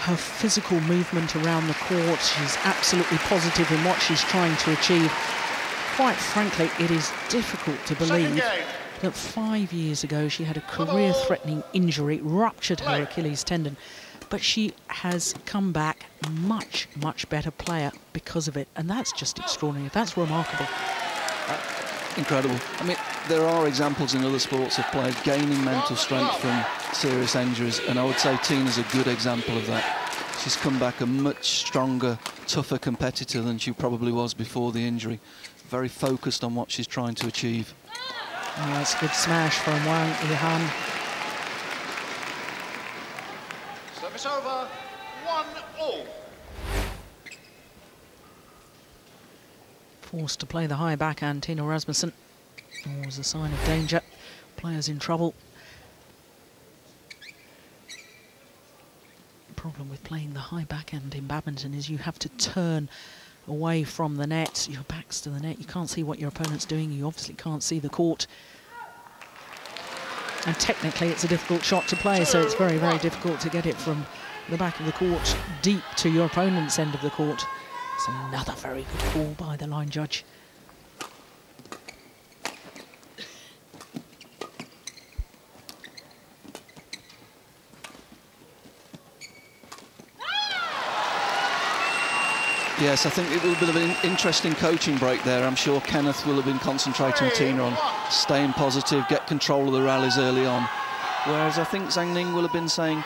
her physical movement around the court. She's absolutely positive in what she's trying to achieve. Quite frankly, it is difficult to believe that 5 years ago she had a career-threatening injury, ruptured her Achilles tendon, but she has come back much, much better player because of it, and that's just extraordinary. That's remarkable. Incredible. I mean, there are examples in other sports of players gaining mental strength from serious injuries, and I would say Tine's a good example of that. She's come back a much stronger, tougher competitor than she probably was before the injury. Very focused on what she's trying to achieve. Oh, that's a good smash from Wang Yihan. Service over, 1-1. Forced to play the high backhand, Tine Rasmussen. Always a sign of danger. Players in trouble. The problem with playing the high backhand in badminton is you have to turn away from the net. Your back's to the net. You can't see what your opponent's doing. You obviously can't see the court. And technically, it's a difficult shot to play, so it's very, very difficult to get it from the back of the court deep to your opponent's end of the court. It's another very good call by the line judge. Yes, I think it will be an interesting coaching break there. I'm sure Kenneth will have been concentrating Tine on staying positive, get control of the rallies early on. Whereas I think Zhang Ning will have been saying,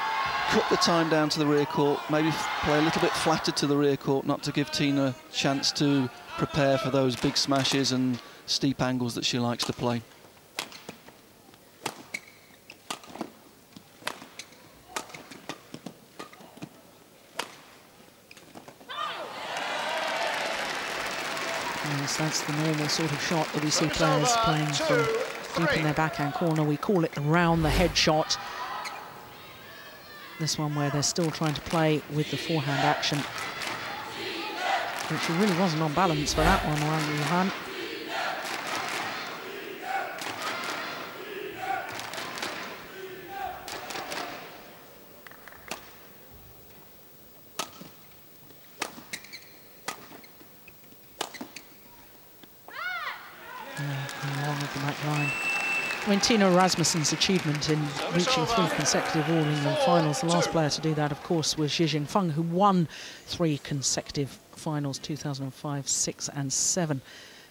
cut the time down to the rear court, maybe play a little bit flatter to the rear court, not to give Tine a chance to prepare for those big smashes and steep angles that she likes to play. Yes, that's the normal sort of shot that we see players playing from deep in their backhand corner. We call it the round the head shot. This one where they're still trying to play with the forehand action. But she really wasn't on balance for that one, Wang Yihan. Along with the back line. I mean, Tine Rasmussen's achievement in reaching three consecutive All England finals, the last player to do that, of course, was Shi Jingfang, who won three consecutive finals, 2005, 6 and 7.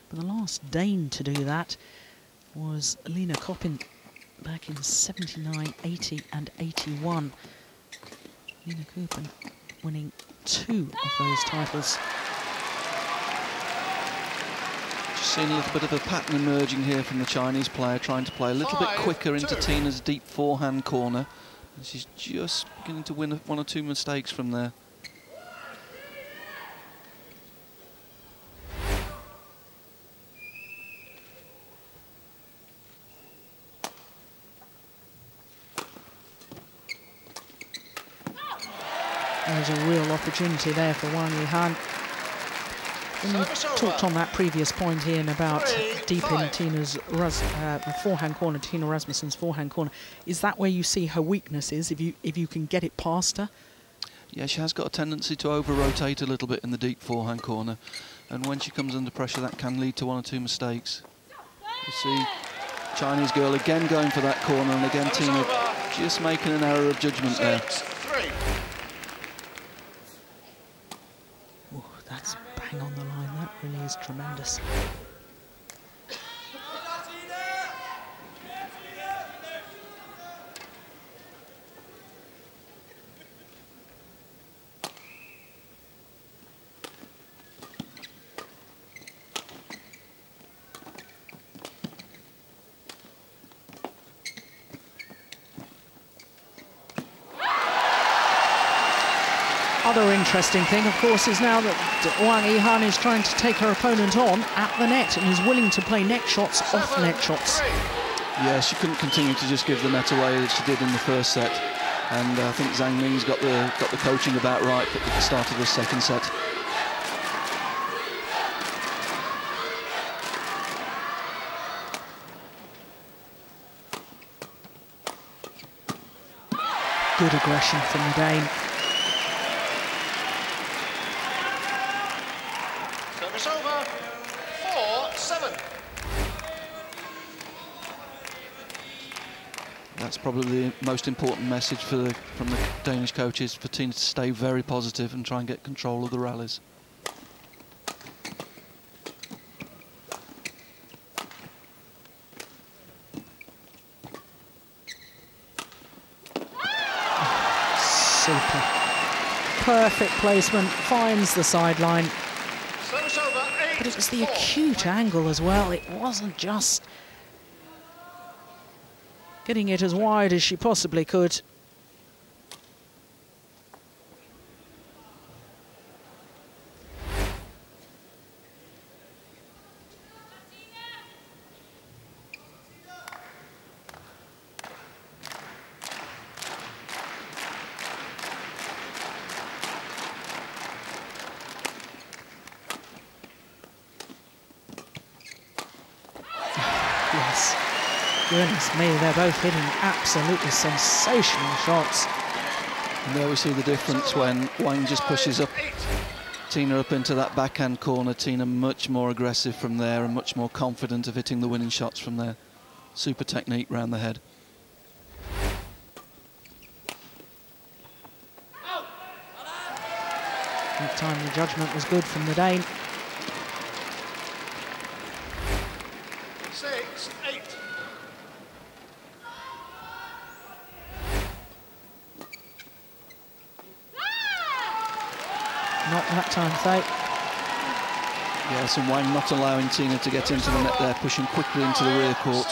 But the last Dane to do that was Lene Køppen back in 79, 80 and 81. Lene Køppen winning two of those titles. Seen a little bit of a pattern emerging here from the Chinese player, trying to play a little bit quicker into Tine's deep forehand corner. And she's just beginning to win one or two mistakes from there. There's a real opportunity there for Wang Yihan. And we talked on that previous point here about deep in Tine's forehand corner, Tine Rasmussen's forehand corner. Is that where you see her weakness is, if you can get it past her? Yeah, she has got a tendency to over-rotate a little bit in the deep forehand corner. And when she comes under pressure, that can lead to one or two mistakes. You see Chinese girl again going for that corner, and again Tine just making an error of judgment there. Ooh, that's bang on the line. Really is tremendous. Another interesting thing, of course, is now that Wang Yihan is trying to take her opponent on at the net and is willing to play net shots off net shots. Yeah, she couldn't continue to just give the net away as she did in the first set. And I think Zhang Ning's got the coaching about right at the start of the second set. Good aggression from the Dane. that's probably the most important message for from the Danish coaches, for Tine to stay very positive and try and get control of the rallies. Super. Perfect placement, finds the sideline. But it was the acute angle as well. It wasn't just getting it as wide as she possibly could. Goodness me, they're both hitting absolutely sensational shots. And there we see the difference when Wang just pushes up Tine up into that backhand corner. Tine much more aggressive from there and much more confident of hitting the winning shots from there. Super technique round the head. That time the judgment was good from the Dane. 6-8. Not that time, Thay. Yes, and Wang not allowing Tine to get into the net there, pushing quickly into the rear court.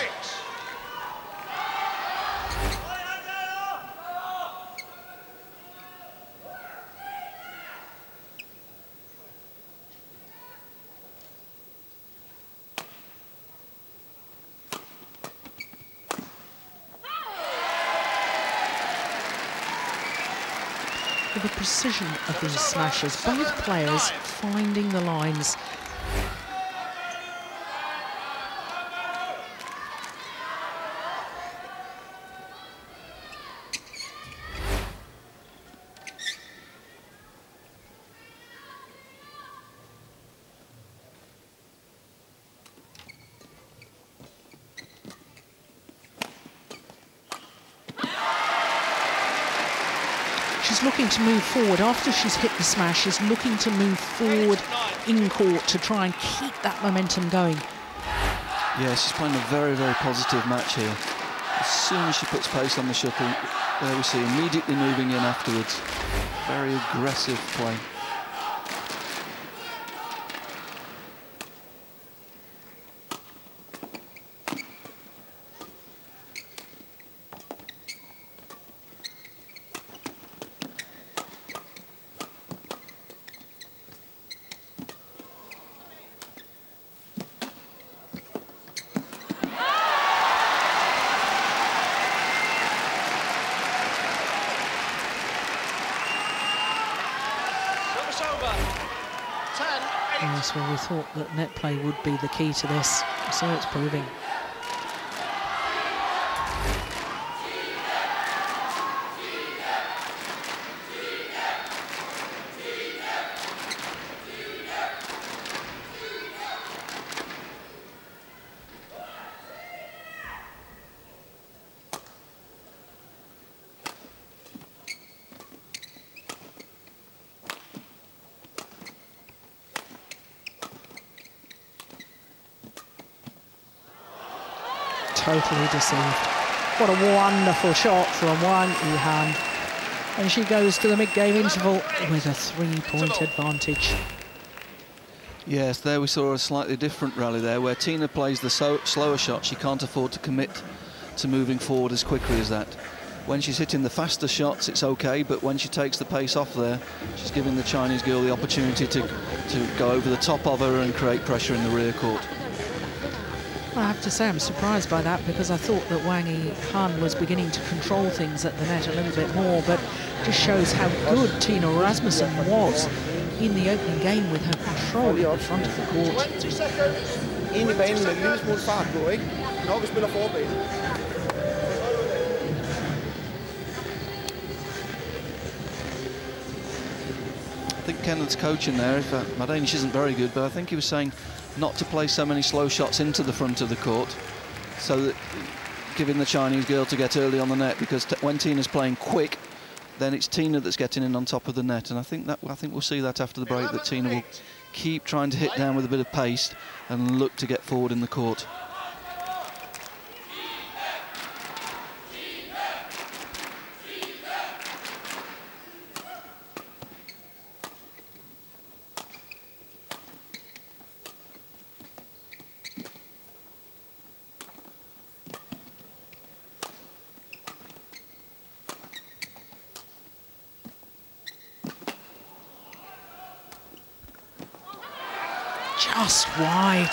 The precision of these smashes, both players finding the lines. She's looking to move forward. After she's hit the smash, she's looking to move forward in court to try and keep that momentum going. Yeah, she's playing a very, very positive match here. As soon as she puts pace on the shuttle, there we see immediately moving in afterwards. Very aggressive play. Yes, well, we thought that net play would be the key to this, so it's proving. Totally deceived. What a wonderful shot from Wang Yihan. And she goes to the mid-game interval with a three-point advantage. Yes, there we saw a slightly different rally there, where Tine plays the slower shot. She can't afford to commit to moving forward as quickly as that. When she's hitting the faster shots, it's OK, but when she takes the pace off there, she's giving the Chinese girl the opportunity to go over the top of her and create pressure in the rear court. I have to say I'm surprised by that, because I thought that Wang Yihan was beginning to control things at the net a little bit more, but just shows how good Tine Rasmussen was in the opening game with her control in front of the court. I think Kenneth's coaching there, my Danish isn't very good, but I think he was saying not to play so many slow shots into the front of the court, so that giving the Chinese girl to get early on the net, because when Tina's playing quick, then it's Tina that's getting in on top of the net. And I think we'll see that after the break, that Tina will keep trying to hit down with a bit of pace and look to get forward in the court. Just wide.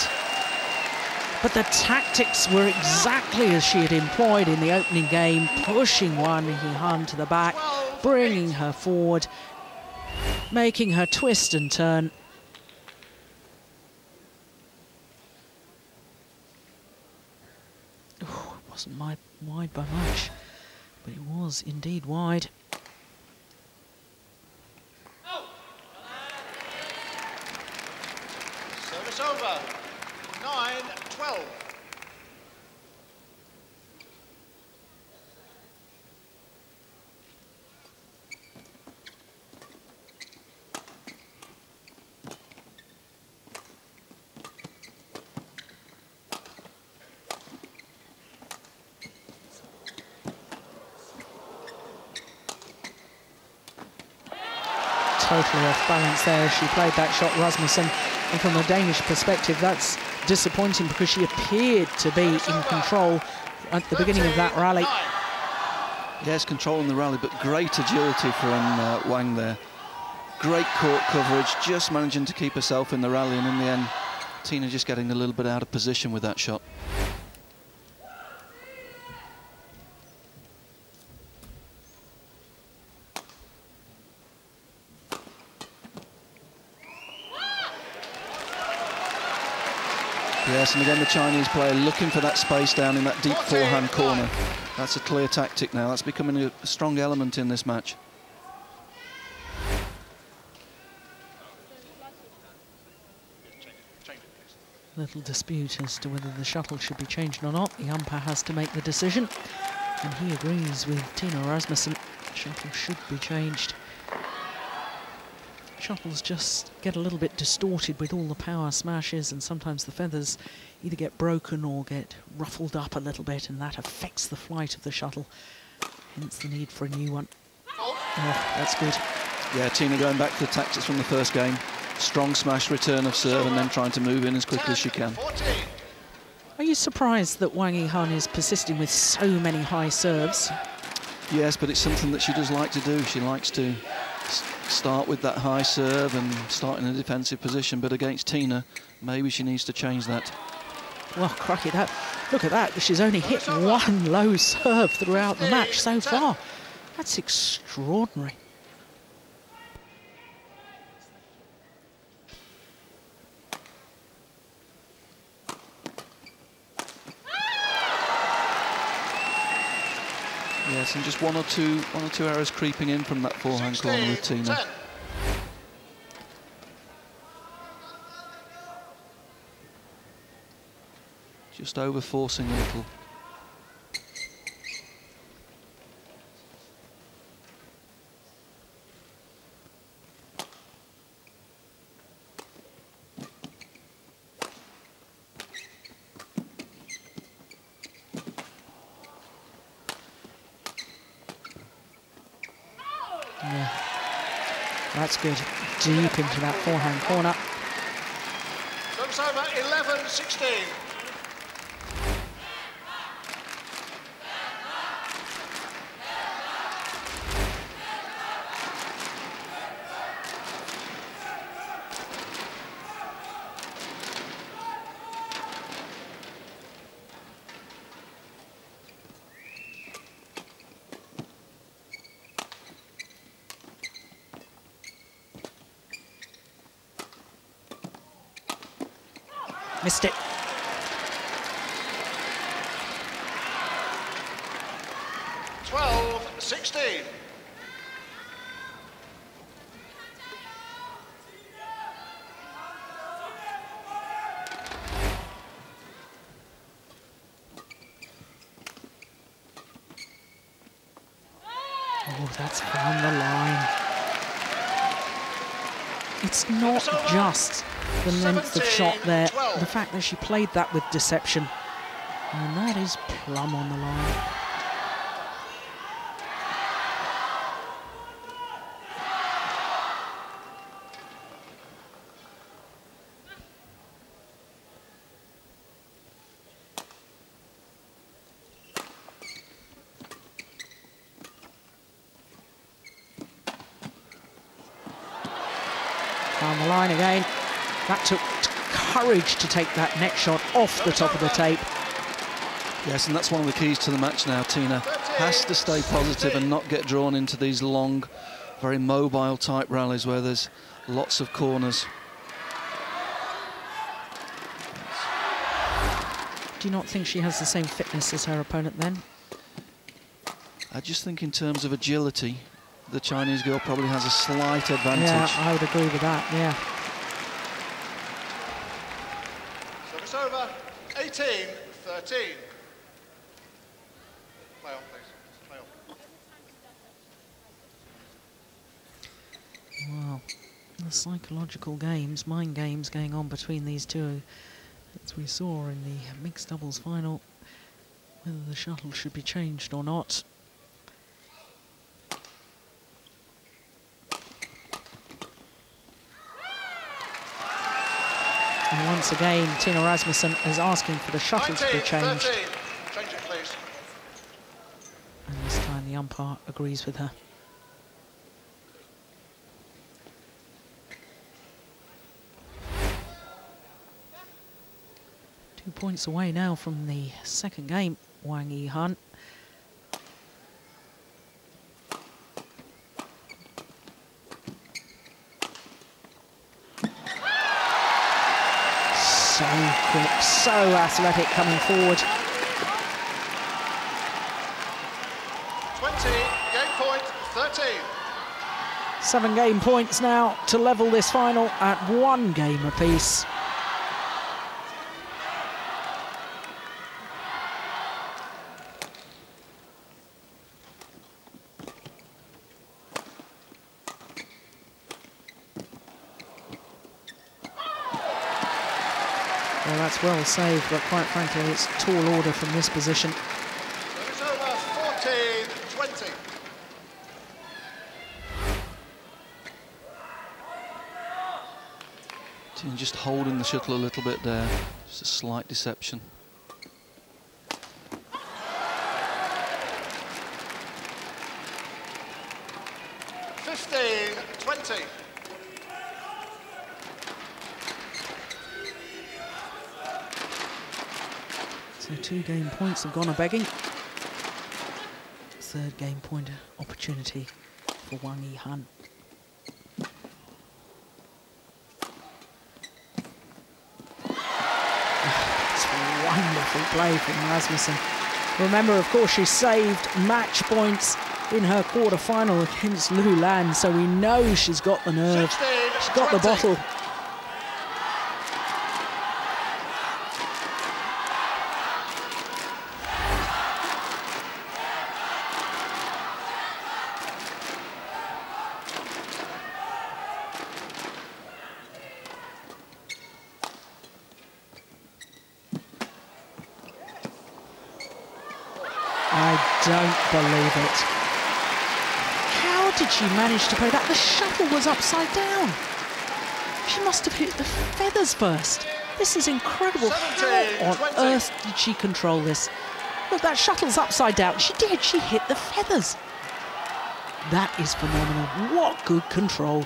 But the tactics were exactly as she had employed in the opening game, pushing Wang Yihan to the back, bringing her forward, making her twist and turn. Oh, it wasn't wide by much, but it was indeed wide. Over 9-12. Totally off balance there. She played that shot, Rasmussen. And from a Danish perspective, that's disappointing, because she appeared to be in control at the beginning of that rally. Yes, controlling the rally, but great agility from Wang there. Great court coverage, just managing to keep herself in the rally, and in the end, Tina just getting a little bit out of position with that shot. Yes, and again the Chinese player looking for that space down in that deep forehand corner. That's a clear tactic now. That's becoming a strong element in this match. Little dispute as to whether the shuttle should be changed or not. The umpire has to make the decision, and he agrees with Tine Rasmussen. The shuttle should be changed. Shuttles just get a little bit distorted with all the power smashes, and sometimes the feathers either get broken or get ruffled up a little bit, and that affects the flight of the shuttle, hence the need for a new one. Oh, that's good. Yeah, Tina going back to the tactics from the first game. Strong smash, return of serve, and then trying to move in as quickly as she can. Are you surprised that Wang Yihan is persisting with so many high serves? Yes, but it's something that she does like to do. She likes to start with that high serve and start in a defensive position, but against Tina, maybe she needs to change that. Well, cracky, that, look at that. She's only hit one low serve throughout the match so far. That's extraordinary. Yes, and just one or two errors creeping in from that forehand corner with Tina. Just over forcing a little. That's good. Deep into that forehand corner. Service over, 11-16. Missed it. Twelve-16. Oh, that's on the line. It's not just the length of shot there, the fact that she played that with deception. And that is plumb on the line. Down the line again. That took courage to take that net shot off the top of the tape. Yes, and that's one of the keys to the match now, Tina. Has to stay positive and not get drawn into these long, very mobile type rallies where there's lots of corners. Do you not think she has the same fitness as her opponent then? I just think in terms of agility, the Chinese girl probably has a slight advantage. Yeah, I would agree with that, yeah. Service over, 18-13. Play on, please. Play on. Wow, the psychological games, mind games going on between these two. As we saw in the mixed doubles final, whether the shuttle should be changed or not. And once again, Tine Rasmussen is asking for the shuttle to be changed. 13. Change it, please. And this time the umpire agrees with her. Two points away now from the second game, Wang Yihan. So quick, so athletic coming forward. 20, game point, 13. 7 game points now to level this final at 1 game apiece. Well, that's well saved, but quite frankly, it's tall order from this position. It's over 14-20. Just holding the shuttle a little bit there, just a slight deception. So 2 game points have gone a-begging. 3rd game point opportunity for Wang Yihan. It's a wonderful play from Rasmussen. Remember, of course, she saved match points in her quarter-final against Lu Lan, so we know she's got the nerve. She's got the bottle. Don't believe it. How did she manage to play that? The shuttle was upside down. She must have hit the feathers first. This is incredible. How on 20. Earth did she control this? Look, that shuttle's upside down. She did. She hit the feathers. That is phenomenal. What good control.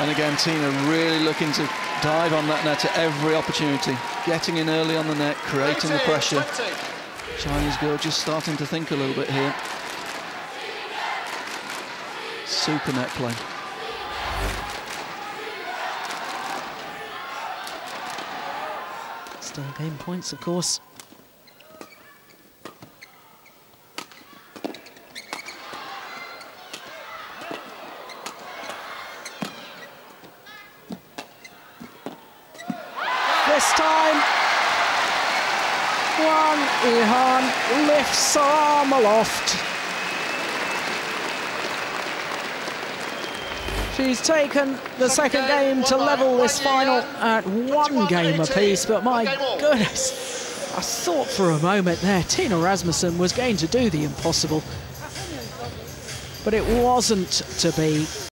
And again, Tina really looking to dive on that net at every opportunity. Getting in early on the net, creating the pressure. Chinese girl just starting to think a little bit here. Super net play. Still game points, of course. This time, Wang Yihan lifts arm aloft. She's taken the second game to level this final at one game apiece, but my goodness, I thought for a moment there Tine Rasmussen was going to do the impossible, but it wasn't to be.